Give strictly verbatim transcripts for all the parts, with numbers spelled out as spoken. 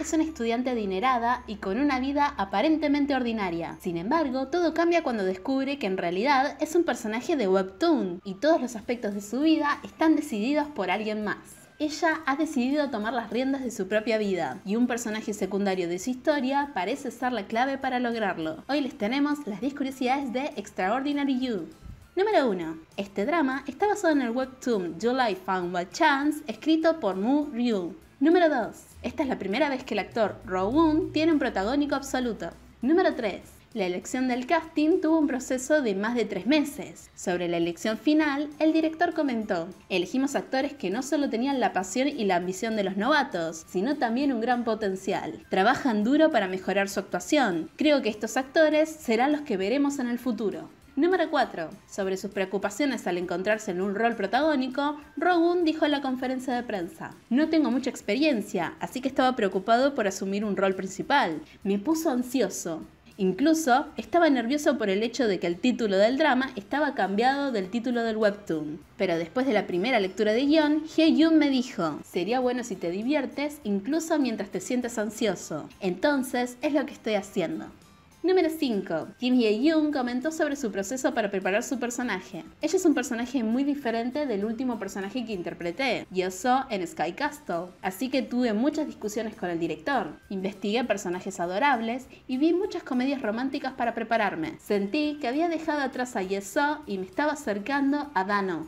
Es una estudiante adinerada y con una vida aparentemente ordinaria. Sin embargo, todo cambia cuando descubre que en realidad es un personaje de webtoon y todos los aspectos de su vida están decididos por alguien más. Ella ha decidido tomar las riendas de su propia vida y un personaje secundario de su historia parece ser la clave para lograrlo. Hoy les tenemos las diez curiosidades de Extraordinary You. Número uno. Este drama está basado en el webtoon I Found My Chance, escrito por Mu Ryu. Número dos. Esta es la primera vez que el actor Rowoon tiene un protagónico absoluto. Número tres. La elección del casting tuvo un proceso de más de tres meses. Sobre la elección final, el director comentó: "Elegimos actores que no solo tenían la pasión y la ambición de los novatos, sino también un gran potencial. Trabajan duro para mejorar su actuación. Creo que estos actores serán los que veremos en el futuro". Número cuatro. Sobre sus preocupaciones al encontrarse en un rol protagónico, Rowoon dijo en la conferencia de prensa: "No tengo mucha experiencia, así que estaba preocupado por asumir un rol principal. Me puso ansioso. Incluso estaba nervioso por el hecho de que el título del drama estaba cambiado del título del webtoon. Pero después de la primera lectura de guión, Hye-yoon me dijo: sería bueno si te diviertes incluso mientras te sientes ansioso. Entonces es lo que estoy haciendo". Número cinco. Kim Hye Yoon comentó sobre su proceso para preparar su personaje. Ella es un personaje muy diferente del último personaje que interpreté, Yeo Seo en Sky Castle, así que tuve muchas discusiones con el director. Investigué personajes adorables y vi muchas comedias románticas para prepararme. Sentí que había dejado atrás a Yeo Seo y me estaba acercando a Dan Oh.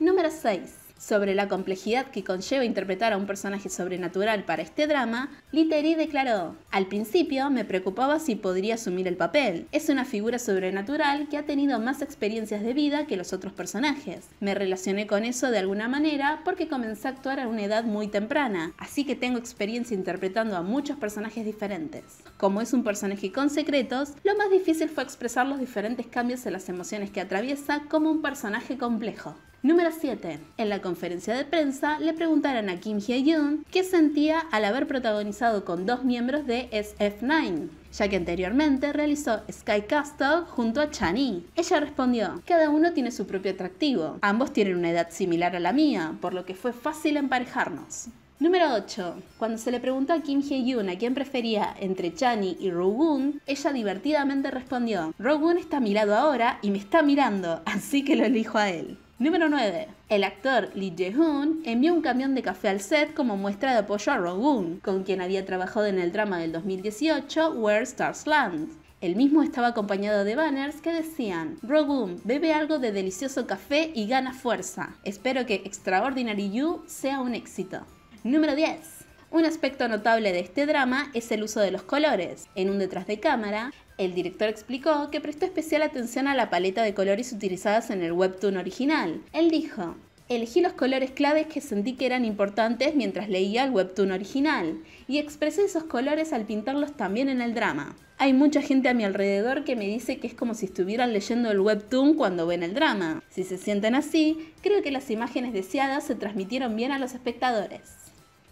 Número seis. Sobre la complejidad que conlleva interpretar a un personaje sobrenatural para este drama, Literi declaró: "Al principio me preocupaba si podría asumir el papel. Es una figura sobrenatural que ha tenido más experiencias de vida que los otros personajes. Me relacioné con eso de alguna manera porque comencé a actuar a una edad muy temprana, así que tengo experiencia interpretando a muchos personajes diferentes. Como es un personaje con secretos, lo más difícil fue expresar los diferentes cambios en las emociones que atraviesa como un personaje complejo". Número siete. En la conferencia de prensa le preguntaron a Kim Hye Yoon qué sentía al haber protagonizado con dos miembros de S F nueve, ya que anteriormente realizó Sky Castle junto a Chani. Ella respondió: "Cada uno tiene su propio atractivo. Ambos tienen una edad similar a la mía, por lo que fue fácil emparejarnos". Número ocho. Cuando se le preguntó a Kim Hye-yoon a quién prefería entre Chani y Rowoon, ella divertidamente respondió: "Rowoon está a mi lado ahora y me está mirando, así que lo elijo a él". Número nueve. El actor Lee Je-hoon envió un camión de café al set como muestra de apoyo a Rowoon, con quien había trabajado en el drama del dos mil dieciocho Where Stars Land. El mismo estaba acompañado de banners que decían: "Rowoon, bebe algo de delicioso café y gana fuerza. Espero que Extraordinary You sea un éxito". Número diez. Un aspecto notable de este drama es el uso de los colores. En un detrás de cámara, el director explicó que prestó especial atención a la paleta de colores utilizadas en el webtoon original. Él dijo: "Elegí los colores claves que sentí que eran importantes mientras leía el webtoon original, y expresé esos colores al pintarlos también en el drama. Hay mucha gente a mi alrededor que me dice que es como si estuvieran leyendo el webtoon cuando ven el drama. Si se sienten así, creo que las imágenes deseadas se transmitieron bien a los espectadores".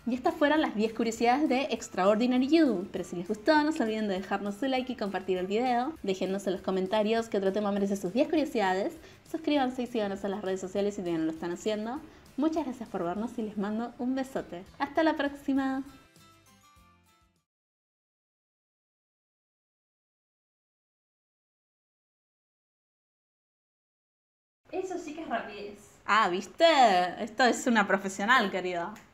Y estas fueron las diez curiosidades de Extraordinary You. Pero si les gustó, no se olviden de dejarnos su like y compartir el video. Déjennos en los comentarios qué otro tema merece sus diez curiosidades. Suscríbanse y síganos en las redes sociales si todavía no lo están haciendo. Muchas gracias por vernos y les mando un besote. ¡Hasta la próxima! Eso sí que es rapidez. Ah, ¿viste? Esto es una profesional, querido.